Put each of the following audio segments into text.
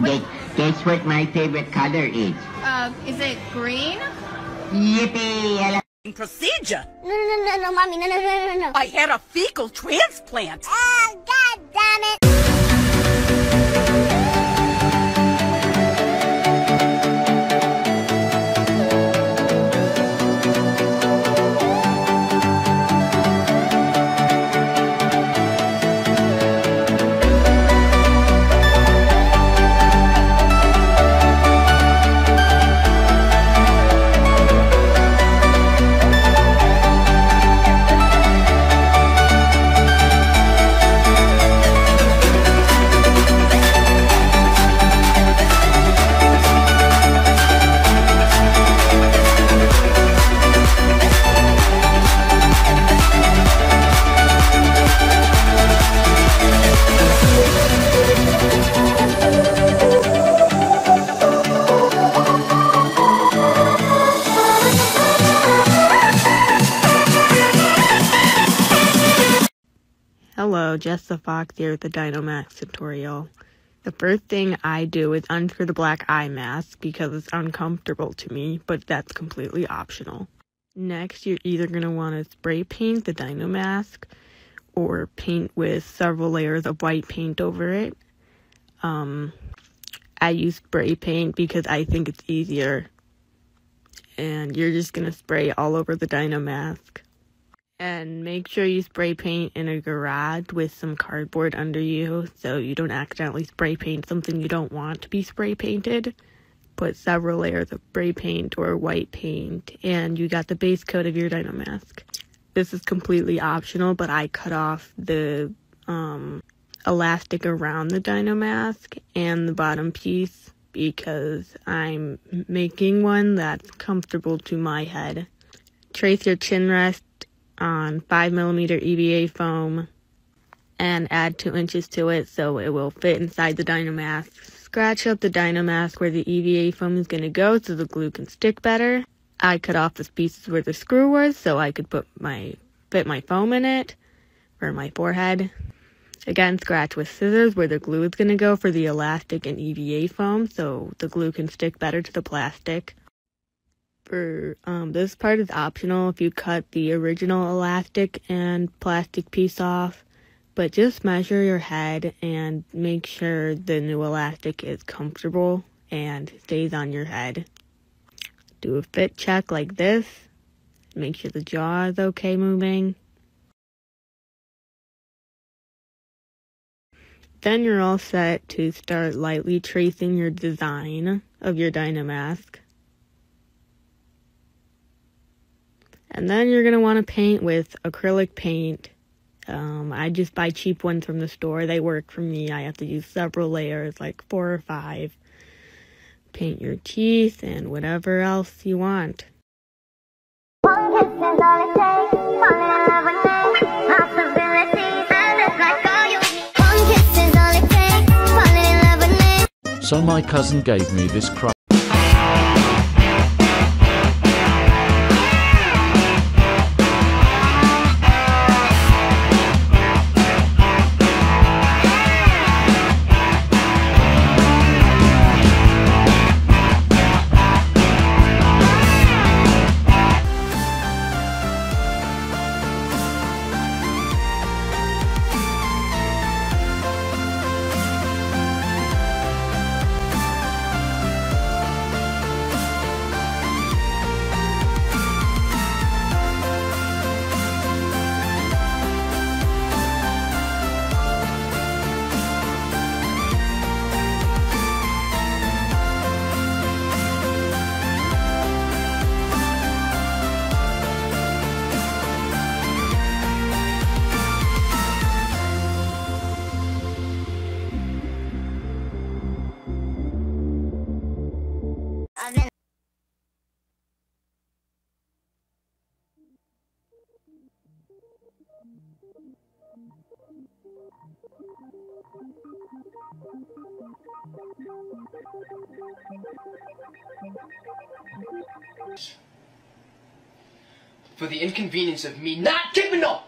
Guess what my favorite color is? Is it green? Yippee! Procedure? No, mommy, no. I had a fecal transplant. Oh, God damn it! Hello, Jess the Fox here with the Dino Mask tutorial. The first thing I do is unscrew the black eye mask because it's uncomfortable to me, but that's completely optional. Next, you're either going to want to spray paint the Dino Mask or paint with several layers of white paint over it. I use spray paint because I think it's easier. And you're just going to spray all over the Dino Mask. And make sure you spray paint in a garage with some cardboard under you so you don't accidentally spray paint something you don't want to be spray painted. Put several layers of spray paint or white paint and you got the base coat of your Dino Mask. This is completely optional, but I cut off the elastic around the Dino Mask and the bottom piece because I'm making one that's comfortable to my head. Trace your chin rest on 5mm EVA foam and add 2 inches to it so it will fit inside the Dino Mask. Scratch up the Dino Mask where the EVA foam is going to go so the glue can stick better. I cut off the pieces where the screw was so I could put fit my foam in it for my forehead. Again, scratch with scissors where the glue is going to go for the elastic and EVA foam so the glue can stick better to the plastic. For this part is optional if you cut the original elastic and plastic piece off, but just measure your head and make sure the new elastic is comfortable and stays on your head. Do a fit check like this. Make sure the jaw is okay moving. Then you're all set to start lightly tracing your design of your Dino Mask. And then you're going to want to paint with acrylic paint. I just buy cheap ones from the store. They work for me. I have to use several layers, like 4 or 5. Paint your teeth and whatever else you want. So my cousin gave me this crap. For the inconvenience of me not giving up,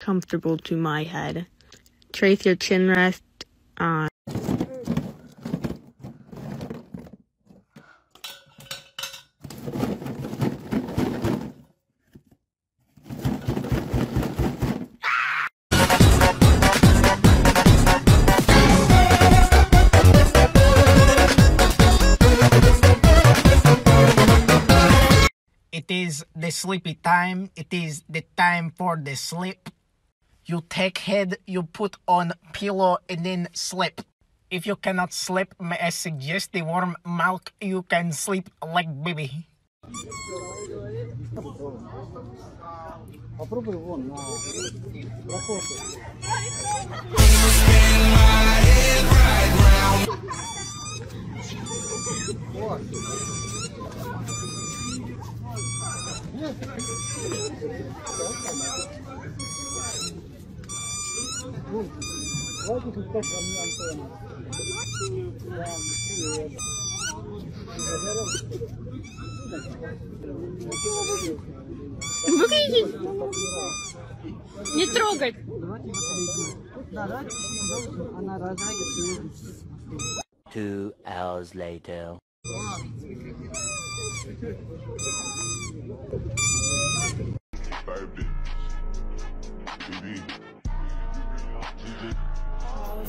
comfortable to my head. trace your chin rest on. It is the sleepy time. It is the time for the sleep. You take head, you put on pillow, and then sleep. If you cannot sleep, may I suggest the warm milk? You can sleep like baby. Не трогать. Two hours later.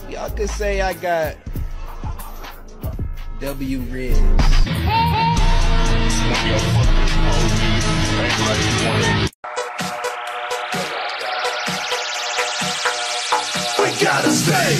Y'all could say I got W Riz. We gotta stay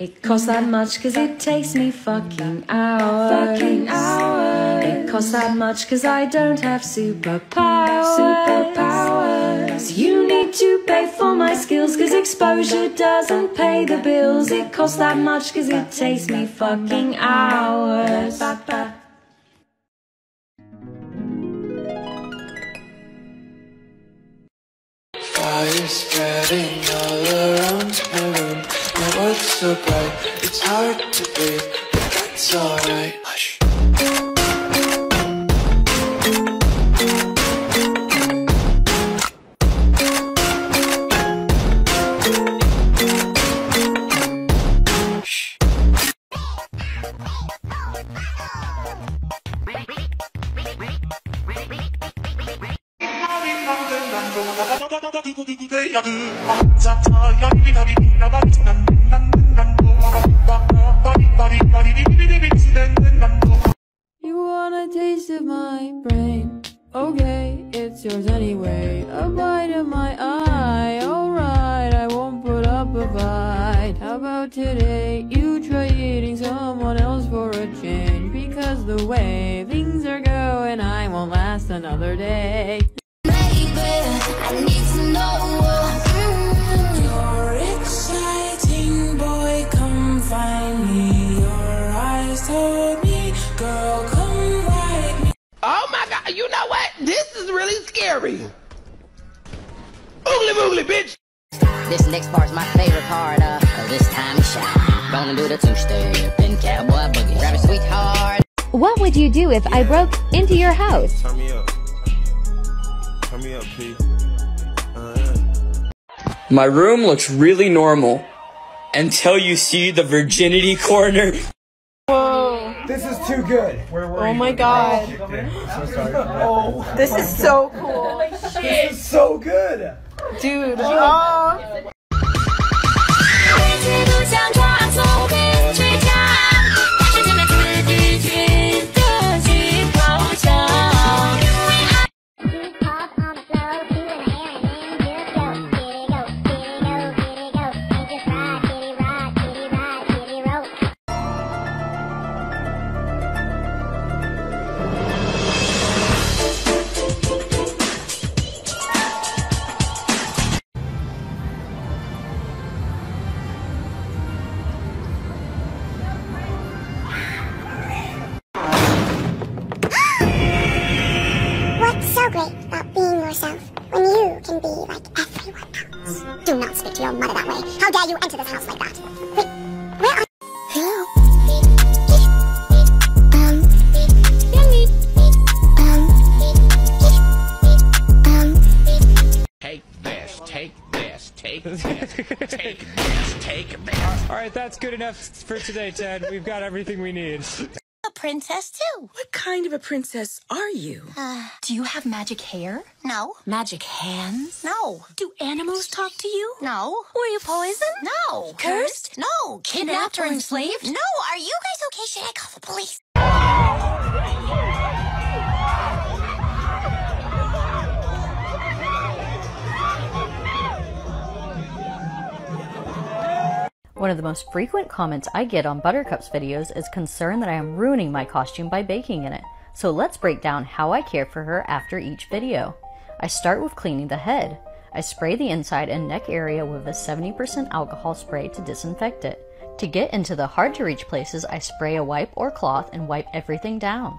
It costs that much cause it takes me fucking hours. It costs that much cause I don't have superpowers. You need to pay for my skills cause exposure doesn't pay the bills. It costs that much cause it takes me fucking hours. Fire spreading all around my room. My world's so bright, it's hard to breathe, but that's alright. Hush. You want a taste of my brain? Okay, it's yours anyway. A bite of my eye, alright, I won't put up a fight. How about today? You try eating someone else for a change, because the way things are going, I won't last another day. I need to know you're exciting, boy, come find me. Your eyes told me, girl, come find me. Oh my god, you know what? This is really scary. Oogly boogly, bitch. This next part's my favorite part, cause this time it's shy. Gonna do the two-step and cowboy boogie. Grab a sweetheart. What would you do if I broke into your house? Turn me up. Turn me up, please. My room looks really normal until you see the virginity corner. Whoa. This is too good. Where were you? Oh my god. I'm so sorry. Oh. This is so cool. This is so good. Dude. Oh. How dare you enter this house like that? Wait, where are you? Hello? Take this. Take this. Take this. All right, that's good enough for today, Ted. We've got everything we need. A princess, too. What kind of a princess are you? Do you have magic hair? No. Magic hands? No. Do animals talk to you? No. Were you poisoned? No. Cursed? No. Kidnapped or enslaved? No. Are you guys okay? Should I call the police? One of the most frequent comments I get on Buttercup's videos is concern that I am ruining my costume by baking in it. So let's break down how I care for her after each video. I start with cleaning the head. I spray the inside and neck area with a 70% alcohol spray to disinfect it. To get into the hard to reach places, I spray a wipe or cloth and wipe everything down.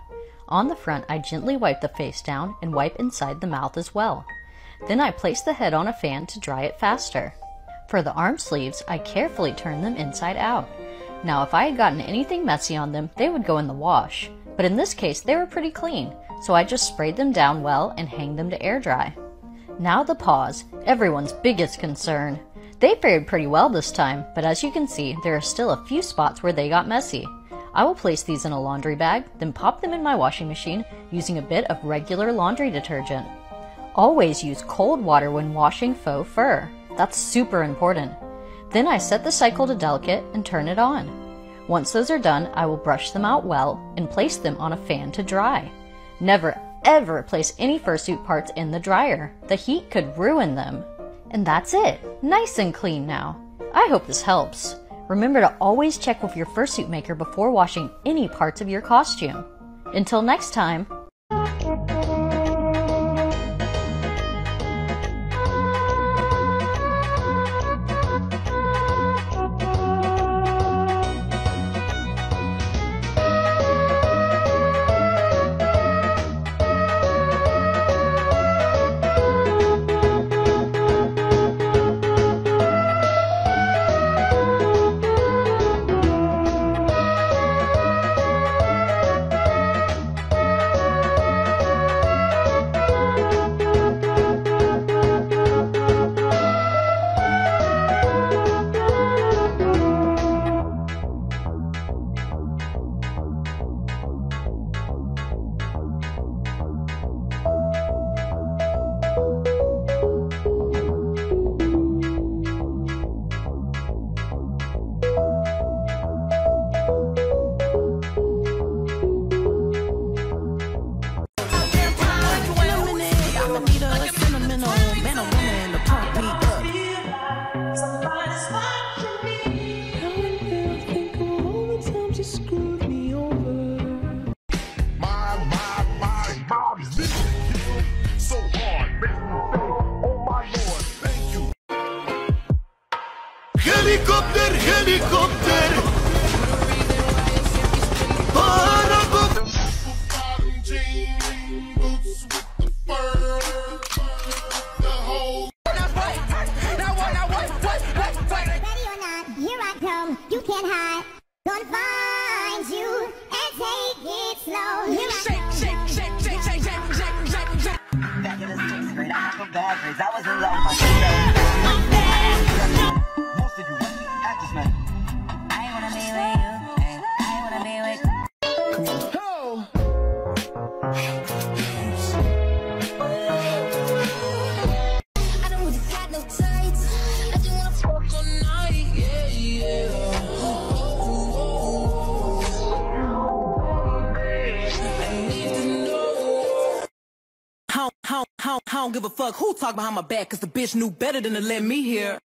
On the front, I gently wipe the face down and wipe inside the mouth as well. Then I place the head on a fan to dry it faster. For the arm sleeves, I carefully turn them inside out. Now, if I had gotten anything messy on them, they would go in the wash. But in this case, they were pretty clean, so I just sprayed them down well and hanged them to air dry. Now the paws, everyone's biggest concern. They fared pretty well this time, but as you can see, there are still a few spots where they got messy. I will place these in a laundry bag, then pop them in my washing machine using a bit of regular laundry detergent. Always use cold water when washing faux fur. That's super important. Then I set the cycle to delicate and turn it on. Once those are done, I will brush them out well and place them on a fan to dry. Never ever place any fursuit parts in the dryer. The heat could ruin them. And that's it. Nice and clean now. I hope this helps. Remember to always check with your fursuit maker before washing any parts of your costume. Until next time. Helicopter, helicopter. Ready or not, here I come. You can't hide. Gonna find you and take it slow. Here I come. Shake. Back in the sixth grade, I had bad grades. I was alone. I don't give a fuck who talk behind my back, cause the bitch knew better than to let me hear.